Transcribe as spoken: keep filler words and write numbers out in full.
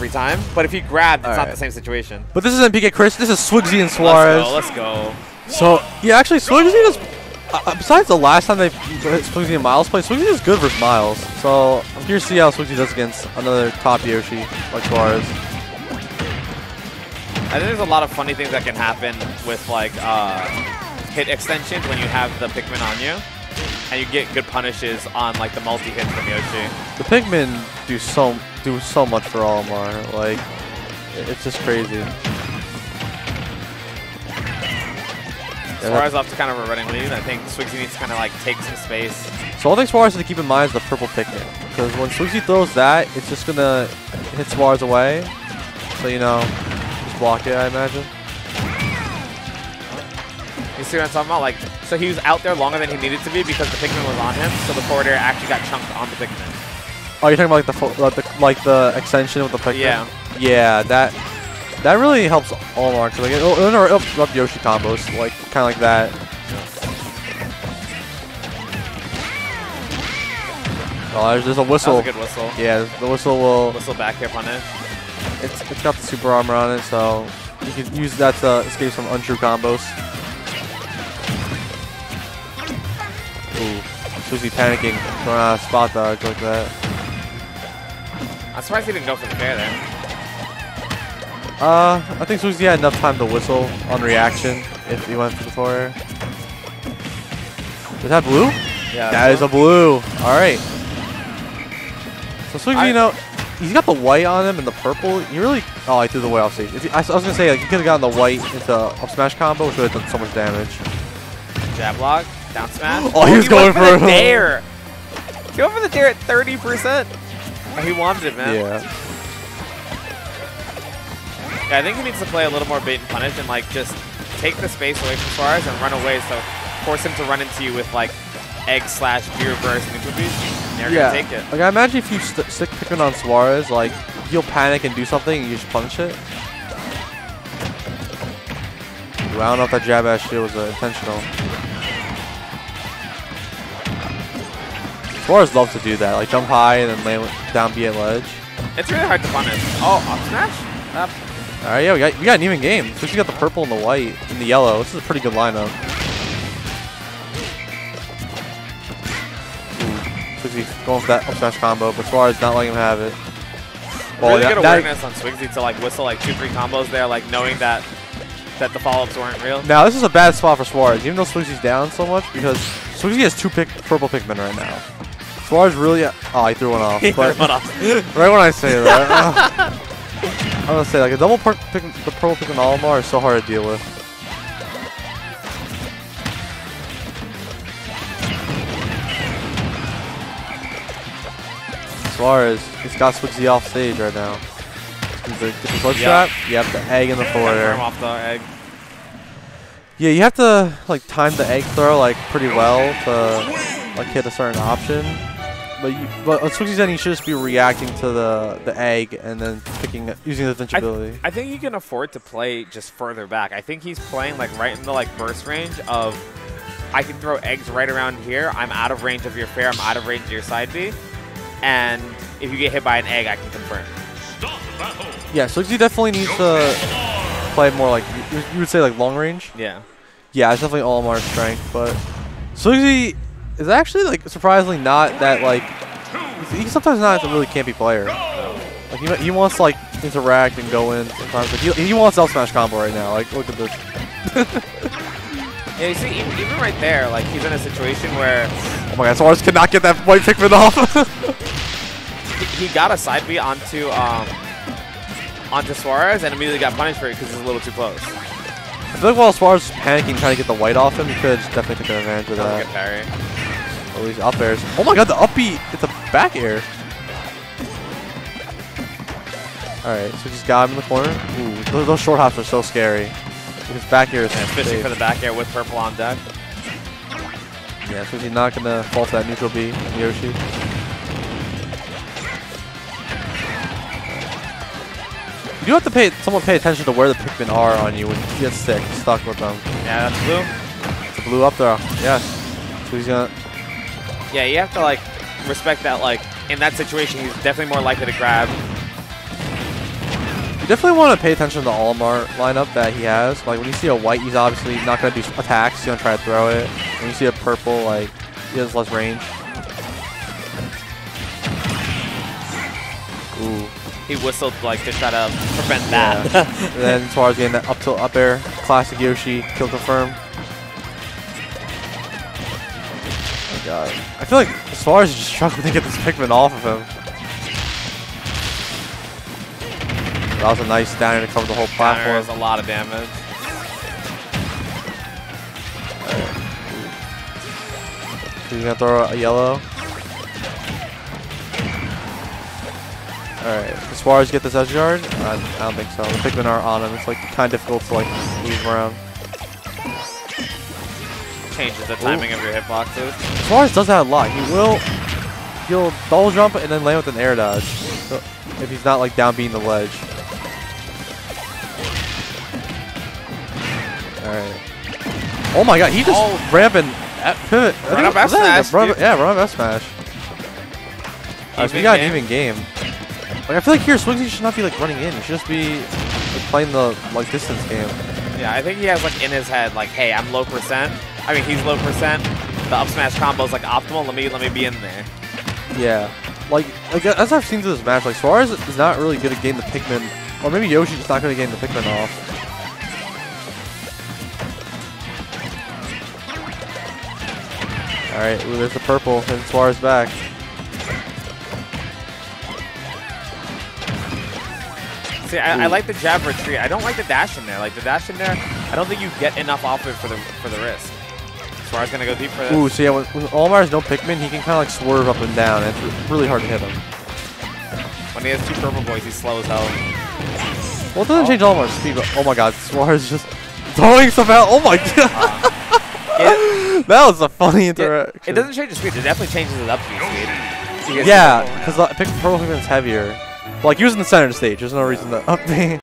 every time. But if you grab, it's all not right. the same situation. But this isn't P K Chris. This is Swigzy and Suarez. Let's go. Let's go. So yeah, actually Swigzy does. Uh, besides the last time they Swigzy and Miles played, Swigzy is good versus Miles. So I'm curious to see how Swigzy does against another top Yoshi like Suarez. I think there's a lot of funny things that can happen with like uh, hit extensions when you have the Pikmin on you, and you get good punishes on like the multi hit from Yoshi. The Pikmin do so do so much for Olimar. Like it's just crazy. Suarez off to kind of a running lead. I think Swigzy needs to kind of like take some space. So all things Suarez to keep in mind is the purple Pikmin, because when Swigzy throws that, it's just gonna hit Suarez away. So you know, just block it. I imagine. You see what I'm talking about? Like, so he was out there longer than he needed to be because the Pikmin was on him. So the forward air actually got chunked on the Pikmin. Oh, you're talking about like the like the, like the extension with the Pikmin. Yeah. Yeah. That. That really helps Olimar, because like, it'll, it'll interrupt Yoshi combos, like kind of like that. Oh, there's, there's a whistle. That was a good whistle. Yeah, the whistle will... Whistle back hip on it. It's, it's got the super armor on it, so you can use that to escape some untrue combos. Ooh, Swigzy panicking, going out of spot dodge like that. I'm surprised he didn't go for the bear there. Uh, I think Swigzy had enough time to whistle on reaction if he went for the four air. Is that blue? Yeah. That is a blue. Alright. So Swigzy, I, you know, he's got the white on him and the purple. He really... Oh, I threw the white off stage. If he, I, I was going to say, like, he could have gotten the white into up smash combo, which would have done so much damage. Jab block, down smash. Oh, he was he going for, for the dare. He went for the dare at thirty percent. Oh, he wanted it, man. Yeah. Yeah, I think he needs to play a little more bait and punish and like just take the space away from Suarez and run away. So force him to run into you with like egg slash beer burst and they're yeah. gonna take it. Like I imagine if you st stick Pikmin on Suarez, like he'll panic and do something and you just punch it. Ooh, I don't know if that jab ass shield was uh, intentional. Suarez loves to do that, like jump high and then land down B at ledge. It's really hard to punish. Oh, up smash? Up. All right, yeah, we got, we got an even game. So she got the purple and the white and the yellow. This is a pretty good lineup. Swigzy going for that up smash combo, but Suarez not letting him have it. Well, really that, good awareness on Swigzy to like whistle like two, three combos there, like knowing that that the follow-ups weren't real. Now this is a bad spot for Suarez, even though Swigzy's down so much because Swigzy has two pick, purple Pikmin right now. Suarez really, oh, I threw one off. But threw one off. Right when I say that. Oh. I'm gonna say like a double perk pick, the purple pick on Olimar is so hard to deal with. Suarez, he's got Swigzy off stage right now. He's a different blood trap. Yep, the egg in the forward air. Off the egg. Yeah, you have to like time the egg throw like pretty well to like hit a certain option. But, you, but on Swigzy's end, you should just be reacting to the the egg and then picking using the flinch ability. I, th I think you can afford to play just further back. I think he's playing like right in the like burst range of I can throw eggs right around here. I'm out of range of your fair. I'm out of range of your side B. And if you get hit by an egg, I can confirm. Yeah, Swigzy definitely needs to play more like you, you would say like long range. Yeah. Yeah, it's definitely Olimar's strength, but Swigzy. Is actually like surprisingly not that like he's sometimes not a really campy player. Like he, he wants to like interact and go in sometimes. Like, he, he wants up smash combo right now. Like look at this. Yeah, you see even, even right there, like he's in a situation where oh my god, Suarez could not get that white Pikmin off. he, he got a side B onto um onto Suarez and immediately got punished for it because he's a little too close. I feel like while Suarez is panicking trying to get the white off him, he could definitely take advantage of that. That was a good parry. Oh, these up airs. Oh my god, the upbeat! It's a back air. Alright, so just got him in the corner. Ooh, those, those short hops are so scary. His back air is yeah, fishing safe. For the back air with purple on deck. Yeah, so he's not gonna fall to that neutral B on Yoshi. You do have to pay someone pay attention to where the Pikmin are on you when you get sick, stuck with them. Yeah, that's blue. It's a blue up there. Yes. So he's gonna Yeah, you have to like respect that. Like in that situation, he's definitely more likely to grab Definitely want to pay attention to the Olimar lineup that he has. Like, when you see a white, he's obviously not going to do attacks. He's going to try to throw it. When you see a purple, like, he has less range. Ooh. He whistled, like, to try to prevent that. Yeah. And then Suarez getting that up tilt up air. Classic Yoshi. Kill confirm. Oh, God. I feel like Suarez is just struggling to get this Pikmin off of him. That was a nice downer to cover the whole platform. That was a lot of damage. He's gonna throw a yellow. Alright, does Suarez get this edge guard? I, I don't think so. The Pikmin are on him. It's like kind of difficult to like move around. Changes the timing Ooh. of your hitboxes. Suarez does that a lot. He will, he'll double jump and then land with an air dodge. So if he's not like down beating the ledge. Alright. Oh my god, he just oh. ramping at pivot. Run up F smash. Run, yeah, run up F smash. Alright, so we got an even game. Like, I feel like here, Swigzy should not be like running in. He should just be like, playing the like distance game. Yeah, I think he has like in his head, like, hey, I'm low percent. I mean, he's low percent. The up smash combo is like optimal. Let me let me be in there. Yeah. Like, like as I've seen through this match, like Suarez is not really good at getting the Pikmin, or maybe Yoshi's just not good at getting the Pikmin off. All right, ooh, there's the purple, and Suarez back. See, I, I like the jab retreat. I don't like the dash in there. Like the dash in there, I don't think you get enough off it for the for the wrist. Suarez gonna go deep for this. Ooh, so yeah, when, when Olimar's no Pikmin, he can kind of like swerve up and down. And it's really hard to hit him. When he has two purple boys, he slows out. Well, it doesn't oh. change Olimar's speed, but oh my god, Suarez just throwing stuff out. Oh my god. Uh, that was a funny interaction. It, it doesn't change the speed, it definitely changes his up speed. Yeah, because Pikmin purple Pikmin's heavier. Like, he was in the center of the stage, there's no reason to up me.